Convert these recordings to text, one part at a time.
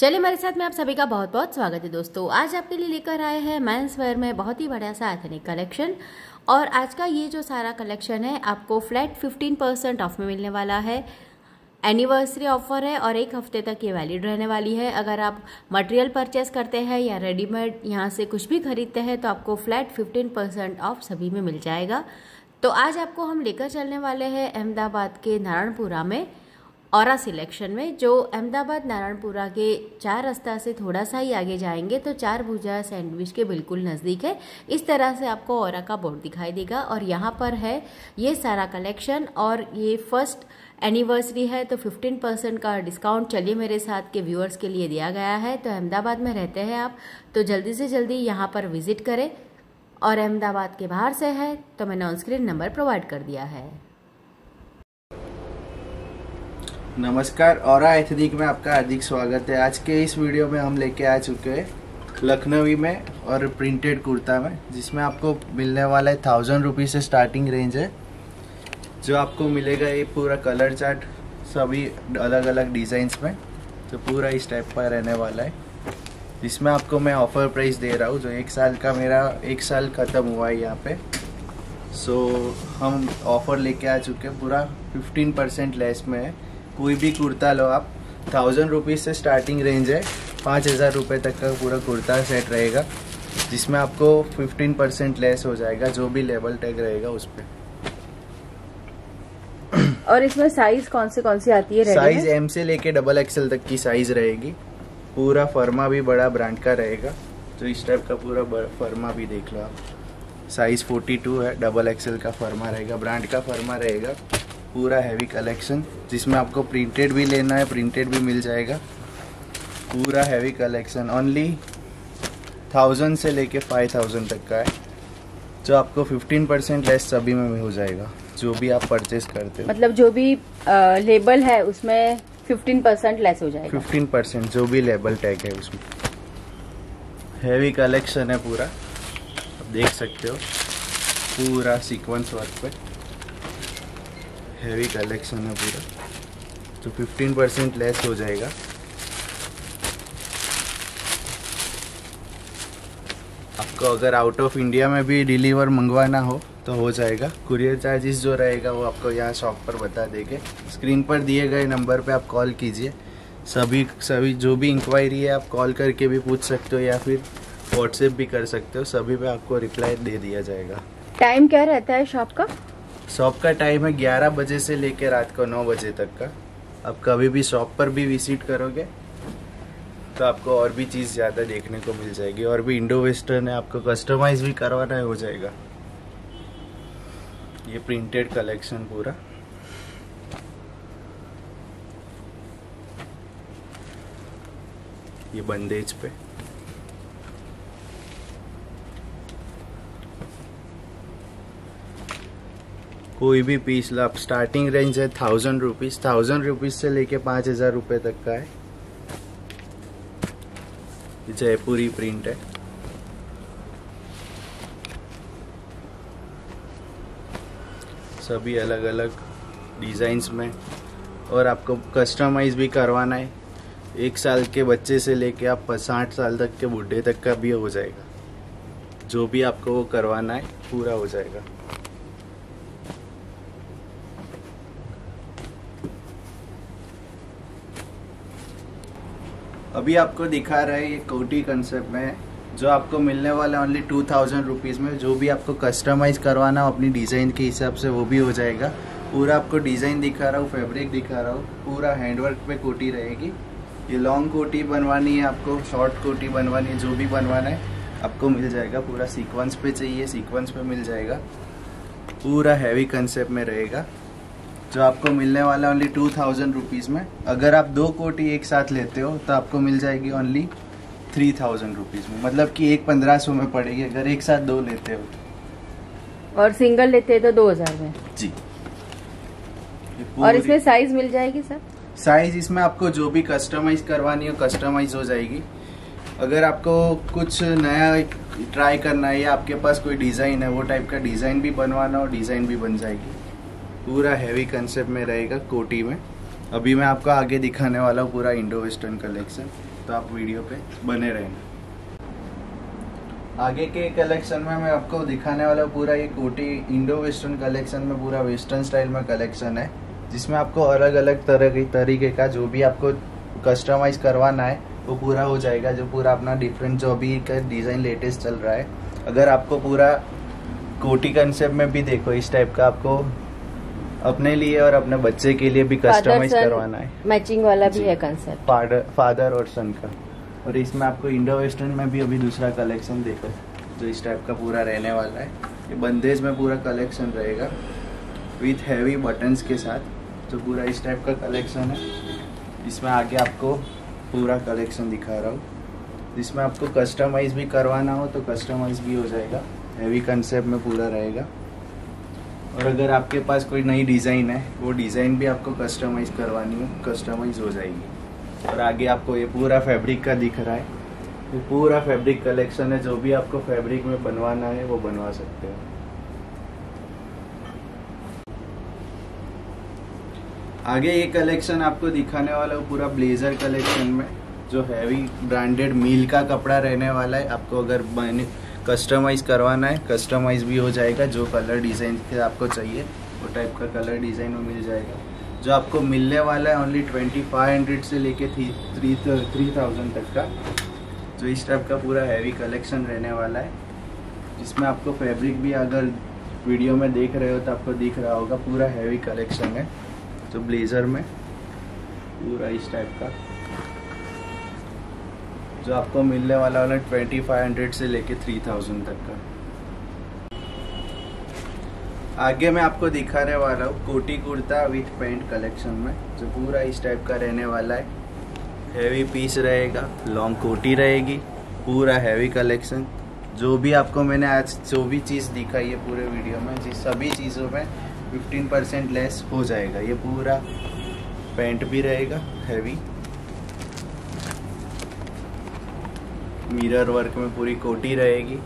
चलिए मेरे साथ में आप सभी का बहुत बहुत स्वागत है दोस्तों। आज आपके लिए लेकर आए हैं मेंस वेयर में बहुत ही बढ़िया सा एथनिक कलेक्शन। और आज का ये जो सारा कलेक्शन है आपको फ्लैट 15% ऑफ में मिलने वाला है। एनिवर्सरी ऑफर है और एक हफ्ते तक ये वैलिड रहने वाली है। अगर आप मटेरियल परचेस करते हैं या रेडीमेड यहाँ से कुछ भी खरीदते हैं तो आपको फ्लैट 15% ऑफ सभी में मिल जाएगा। तो आज आपको हम लेकर चलने वाले हैं अहमदाबाद के नारायणपुरा में औरा सिलेक्शन में, जो अहमदाबाद नारायणपुरा के 4 रास्ता से थोड़ा सा ही आगे जाएंगे तो 4 भुजा सैंडविच के बिल्कुल नज़दीक है। इस तरह से आपको औरा का बोर्ड दिखाई देगा और यहाँ पर है ये सारा कलेक्शन। और ये फर्स्ट एनिवर्सरी है तो 15% का डिस्काउंट चलिए मेरे साथ के व्यूअर्स के लिए दिया गया है। तो अहमदाबाद में रहते हैं आप तो जल्दी से जल्दी यहाँ पर विजिट करें। और अहमदाबाद के बाहर से है तो मैंने ऑनस्क्रीन नंबर प्रोवाइड कर दिया है। नमस्कार, औरा एथनिक में आपका हार्दिक स्वागत है। आज के इस वीडियो में हम लेके आ चुके हैं लखनवी में और प्रिंटेड कुर्ता में, जिसमें आपको मिलने वाला है 1000 रुपीज़ से स्टार्टिंग रेंज है। जो आपको मिलेगा ये पूरा कलर चार्ट सभी अलग अलग डिज़ाइंस में, तो पूरा इस टाइप का रहने वाला है। इसमें आपको मैं ऑफ़र प्राइस दे रहा हूँ, जो मेरा एक साल ख़त्म हुआ है यहाँ पे। सो हम ऑफ़र लेके आ चुके हैं, पूरा 15% लेस में है। कोई भी कुर्ता लो आप, 1000 रुपीज़ से स्टार्टिंग रेंज है। 5000 रुपये तक का पूरा कुर्ता सेट रहेगा, जिसमें आपको 15% लेस हो जाएगा जो भी लेबल टैग रहेगा उस पर। और इसमें साइज़ कौन सी आती है? साइज़ M से लेके XXL तक की साइज़ रहेगी। पूरा फर्मा भी बड़ा ब्रांड का रहेगा, तो इस टाइप का पूरा फर्मा भी देख लो आप। साइज़ 42 है, XXL का फर्मा रहेगा, ब्रांड का फर्मा रहेगा। पूरा हैवी कलेक्शन, जिसमें आपको प्रिंटेड भी लेना है, प्रिंटेड भी मिल जाएगा। पूरा हैवी कलेक्शन ओनली 1000 से लेके 5000 तक का है, जो आपको 15% लेस सभी में हो जाएगा जो भी आप परचेस करते हो। मतलब जो भी लेबल है उसमें 15% लेस हो जाएगा। 15% जो भी लेबल टैग है उसमें। हैवी कलेक्शन है पूरा, आप देख सकते हो पूरा सीक्वेंस वर्क पे हैवी कलेक्शन है पूरा, तो 15% लेस हो जाएगा। आपको अगर आउट ऑफ इंडिया में भी डिलीवर मंगवाना हो तो हो जाएगा। कुरियर चार्जेस जो रहेगा वो आपको यहाँ शॉप पर बता देंगे। स्क्रीन पर दिए गए नंबर पे आप कॉल कीजिए। सभी जो भी इंक्वायरी है आप कॉल करके भी पूछ सकते हो या फिर व्हाट्सएप भी कर सकते हो, सभी पे आपको रिप्लाई दे दिया जाएगा। टाइम क्या रहता है शॉप का? शॉप का टाइम है 11 बजे से लेकर रात को 9 बजे तक का। आप कभी भी शॉप पर भी विजिट करोगे तो आपको और भी चीज़ ज़्यादा देखने को मिल जाएगी। और भी इंडो वेस्टर्न है, आपको कस्टमाइज भी करवाना है हो जाएगा। ये प्रिंटेड कलेक्शन पूरा ये बंदेज पे कोई भी पीस लो आप। स्टार्टिंग रेंज है 1000 रुपीज़, 1000 रुपीज़ से लेके 5000 रुपये तक का है। जयपुरी प्रिंट है, सभी अलग अलग डिज़ाइंस में। और आपको कस्टमाइज भी करवाना है, 1 साल के बच्चे से लेके आप 60 साल तक के बूढ़े तक का भी हो जाएगा। जो भी आपको वो करवाना है पूरा हो जाएगा। अभी आपको दिखा रहा है ये कोटी कंसेप्ट में, जो आपको मिलने वाला है ओनली 2000 रुपीज़ में। जो भी आपको कस्टमाइज करवाना हो अपनी डिज़ाइन के हिसाब से वो भी हो जाएगा। पूरा आपको डिज़ाइन दिखा रहा हूँ, फैब्रिक दिखा रहा हूँ, पूरा हैंडवर्क पे कोटी रहेगी। ये लॉन्ग कोटी बनवानी है आपको, शॉर्ट कोटी बनवानी है, जो भी बनवाना है आपको मिल जाएगा। पूरा सीक्वेंस पे चाहिए सीक्वेंस पे मिल जाएगा। पूरा हैवी कंसेप्ट में रहेगा, जो आपको मिलने वाला ओनली 2000 रुपीज़ में। अगर आप 2 कोटी एक साथ लेते हो तो आपको मिल जाएगी ओनली 3000 रुपीज़ में, मतलब कि एक 1500 में पड़ेगी अगर एक साथ 2 लेते हो। और सिंगल लेते हैं तो 2000 में जी। और इसमें साइज मिल जाएगी सर? साइज इसमें आपको जो भी कस्टमाइज करवानी हो कस्टमाइज हो जाएगी। अगर आपको कुछ नया ट्राई करना है या आपके पास कोई डिज़ाइन है वो टाइप का डिज़ाइन भी बनवाना हो, डिज़ाइन भी बन जाएगी। पूरा हैवी कंसेप्ट में रहेगा कोटी में। अभी मैं आपका आगे दिखाने वाला हूँ पूरा इंडो वेस्टर्न कलेक्शन, तो आप वीडियो पे बने रहें। आगे के कलेक्शन में मैं आपको दिखाने वाला हूँ पूरा ये कोटी इंडो वेस्टर्न कलेक्शन में पूरा वेस्टर्न स्टाइल में कलेक्शन है, जिसमें आपको अलग अलग तरीके का जो भी आपको कस्टमाइज करवाना है वो पूरा हो जाएगा। जो पूरा अपना डिफरेंट जो अभी का डिज़ाइन लेटेस्ट चल रहा है, अगर आपको पूरा कोटी कंसेप्ट में भी देखो इस टाइप का आपको अपने लिए और अपने बच्चे के लिए भी कस्टमाइज करवाना है। मैचिंग वाला भी है कंसेप्ट फादर और सन का। और इसमें आपको इंडो वेस्टर्न में भी अभी दूसरा कलेक्शन देखो जो इस टाइप का पूरा रहने वाला है। ये बंदेज में पूरा कलेक्शन रहेगा विथ हैवी बटन्स के साथ, तो पूरा इस टाइप का कलेक्शन है। इसमें आगे आपको पूरा कलेक्शन दिखा रहा हूँ, जिसमें आपको कस्टमाइज भी करवाना हो तो कस्टमाइज भी हो जाएगा, हैवी कंसेप्ट में पूरा रहेगा। और अगर आपके पास कोई नई डिज़ाइन है, वो डिज़ाइन भी आपको कस्टमाइज़ करवानी हो, कस्टमाइज हो जाएगी। और आगे आपको ये पूरा फैब्रिक का दिख रहा है, ये पूरा फैब्रिक कलेक्शन है। जो भी आपको फैब्रिक में बनवाना है वो बनवा सकते हो। आगे ये कलेक्शन आपको दिखाने वाला है पूरा ब्लेज़र कलेक्शन में, जो हैवी ब्रांडेड मील का कपड़ा रहने वाला है। आपको अगर कस्टमाइज़ करवाना है, कस्टमाइज़ भी हो जाएगा। जो कलर डिज़ाइन के आपको चाहिए वो टाइप का कलर डिज़ाइन वो मिल जाएगा। जो आपको मिलने वाला है ओनली 2500 से लेके 3000 तक का, जो इस टाइप का पूरा हैवी कलेक्शन रहने वाला है। इसमें आपको फैब्रिक भी अगर वीडियो में देख रहे हो तो आपको दिख रहा होगा, पूरा हैवी कलेक्शन है। तो ब्लेज़र में पूरा इस टाइप का जो आपको मिलने वाला है 2500 से लेके 3000 तक का। आगे मैं आपको दिखाने वाला हूँ कोटी कुर्ता विथ पैंट कलेक्शन में, जो पूरा इस टाइप का रहने वाला है। हैवी पीस रहेगा, लॉन्ग कोटी रहेगी, पूरा हैवी कलेक्शन। जो भी आपको मैंने आज जो भी चीज़ दिखाई है पूरे वीडियो में, जिस सभी चीज़ों में 15% लेस हो जाएगा। ये पूरा पैंट भी रहेगा हैवी, मिरर वर्क में पूरी कोटी रहेगी,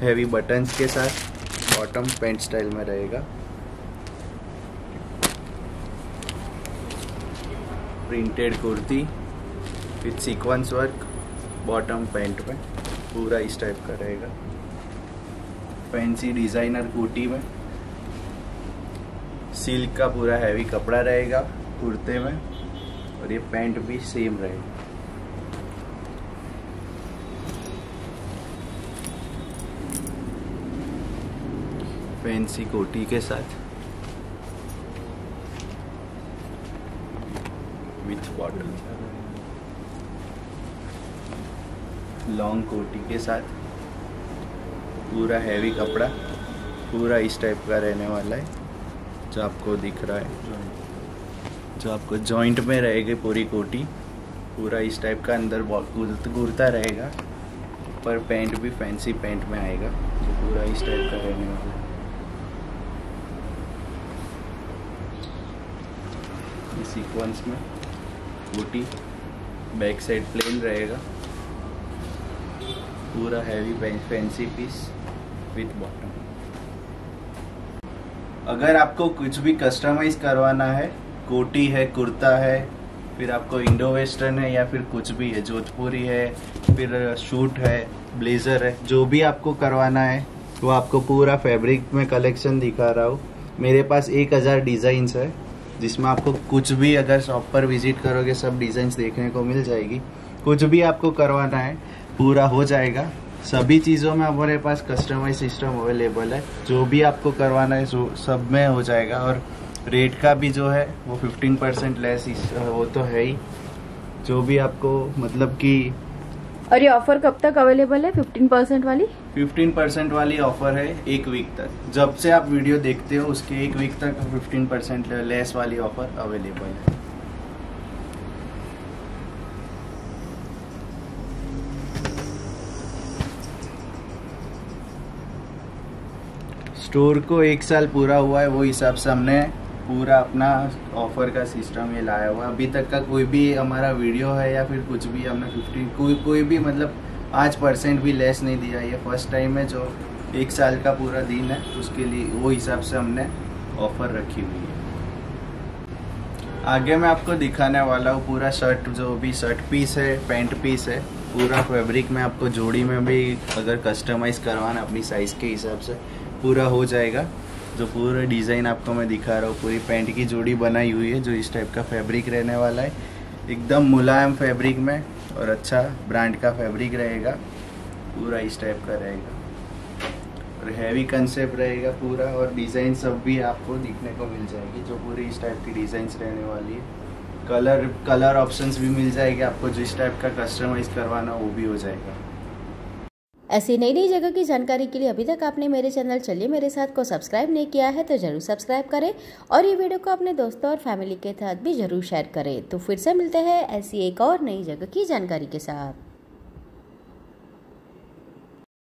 हैवी बटन्स के साथ, बॉटम पैंट स्टाइल में रहेगा। Printed kurti with sequence work, bottom pant में पूरा इस टाइप का रहेगा। फैंसी डिज़ाइनर कोटी में सिल्क का पूरा हैवी कपड़ा रहेगा कुर्ते में, और ये पैंट भी सेम रहेगा। फैंसी कोटी के साथ विथ बॉटल, लॉन्ग कोटी के साथ, पूरा हैवी कपड़ा, पूरा इस टाइप का रहने वाला है। जो आपको दिख रहा है, जो आपको जॉइंट में रहेगी पूरी कोटी, पूरा इस टाइप का अंदर कुर्ता रहेगा, पर पैंट भी फैंसी पैंट में आएगा। तो पूरा इस टाइप का रहने वाला है। सीक्वेंस में बूटी, बैक साइड प्लेन रहेगा, पूरा heavy fancy piece with bottom. अगर आपको कुछ भी कस्टमाइज करवाना है, कोटी है, कुर्ता है, फिर आपको इंडो वेस्टर्न है, या फिर कुछ भी है, जोधपुरी है, फिर शूट है, ब्लेज़र है, जो भी आपको करवाना है वो आपको पूरा फैब्रिक में कलेक्शन दिखा रहा हूँ। मेरे पास 1000 डिज़ाइंस है, जिसमें आपको कुछ भी अगर शॉप पर विजिट करोगे सब डिज़ाइंस देखने को मिल जाएगी। कुछ भी आपको करवाना है पूरा हो जाएगा। सभी चीज़ों में हमारे पास कस्टमाइज सिस्टम अवेलेबल है। जो भी आपको करवाना है सो सब में हो जाएगा। और रेट का भी जो है वो 15% लेस वो तो है ही। जो भी आपको मतलब कि, और ये ऑफर कब तक अवेलेबल है? 15% वाली 15% वाली ऑफर है 1 वीक तक। जब से आप वीडियो देखते हो उसके 1 वीक तक 15% लेस वाली ऑफर अवेलेबल है। स्टोर को 1 साल पूरा हुआ है, वो हिसाब से हमने पूरा अपना ऑफ़र का सिस्टम ये लाया हुआ है। अभी तक का कोई भी हमारा वीडियो है या फिर कुछ भी हमने 15 कोई भी मतलब 5% भी लेस नहीं दिया। ये फर्स्ट टाइम है जो 1 साल का पूरा दिन है, उसके लिए वो हिसाब से हमने ऑफ़र रखी हुई है। आगे मैं आपको दिखाने वाला हूँ पूरा शर्ट, जो भी शर्ट पीस है, पैंट पीस है, पूरा फैब्रिक में आपको जोड़ी में भी अगर कस्टमाइज़ करवाना अपनी साइज़ के हिसाब से पूरा हो जाएगा। जो पूरा डिज़ाइन आपको मैं दिखा रहा हूँ, पूरी पैंट की जोड़ी बनाई हुई है, जो इस टाइप का फैब्रिक रहने वाला है, एकदम मुलायम फैब्रिक में, और अच्छा ब्रांड का फैब्रिक रहेगा, पूरा इस टाइप का रहेगा और हैवी कंसेप्ट रहेगा पूरा। और डिज़ाइन सब भी आपको दिखने को मिल जाएगी, जो पूरी इस टाइप की डिज़ाइंस रहने वाली है। कलर ऑप्शंस भी मिल जाएंगे आपको, जिस टाइप का कस्टमाइज़ करवाना वो भी हो जाएगा। ऐसी नई नई जगह की जानकारी के लिए अभी तक आपने मेरे चैनल चलिए मेरे साथ को सब्सक्राइब नहीं किया है तो ज़रूर सब्सक्राइब करें, और ये वीडियो को अपने दोस्तों और फैमिली के साथ भी ज़रूर शेयर करें। तो फिर से मिलते हैं ऐसी एक और नई जगह की जानकारी के साथ।